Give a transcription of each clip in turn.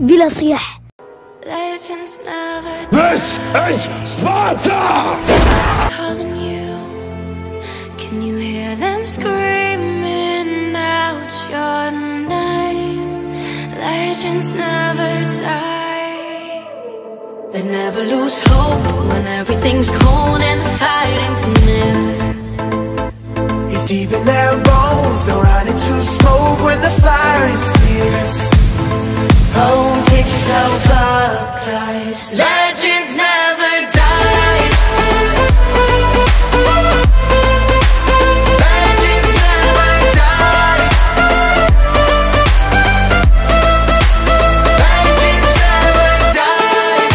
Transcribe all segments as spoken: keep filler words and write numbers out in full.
بلا صياح. This is Sparta! Calling you. Can you hear them screaming out your name? Legends never die. They never lose hope when everything's cold and the fighting's near. It's deep in their bones, they'll run into smoke when the fire is fierce. Oh, pick yourself up, guys. Legends never die. Legends never die. Legends never die.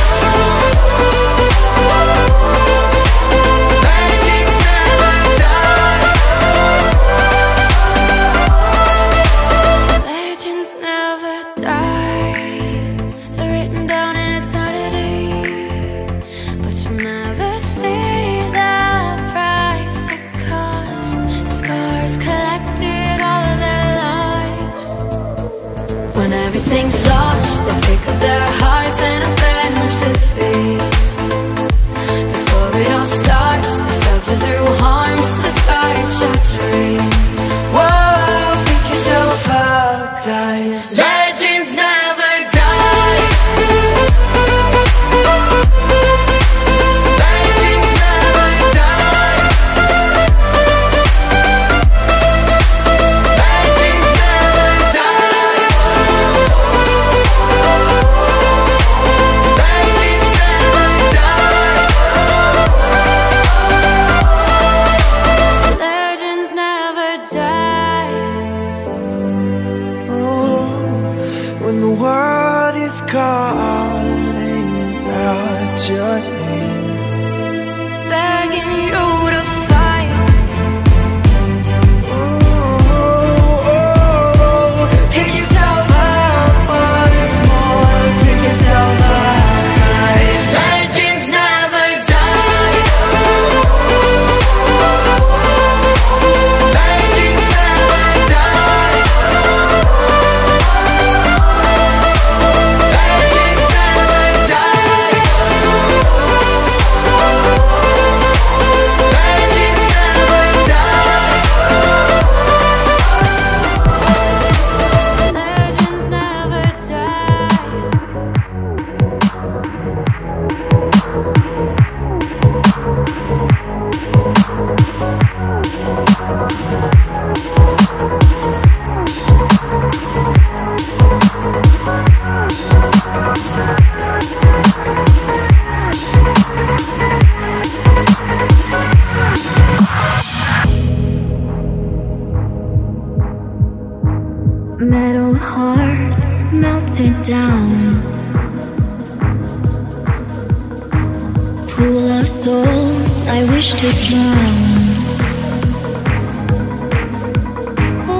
Legends never die. Legends never die. Everything's lost, they pick up their hearts and avenge their fate. Before it all starts, they suffer through harms that touch your dream. Whoa, pick yourself up, guys. Legends never die.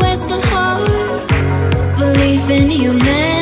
Where's the power? Belief in humanity.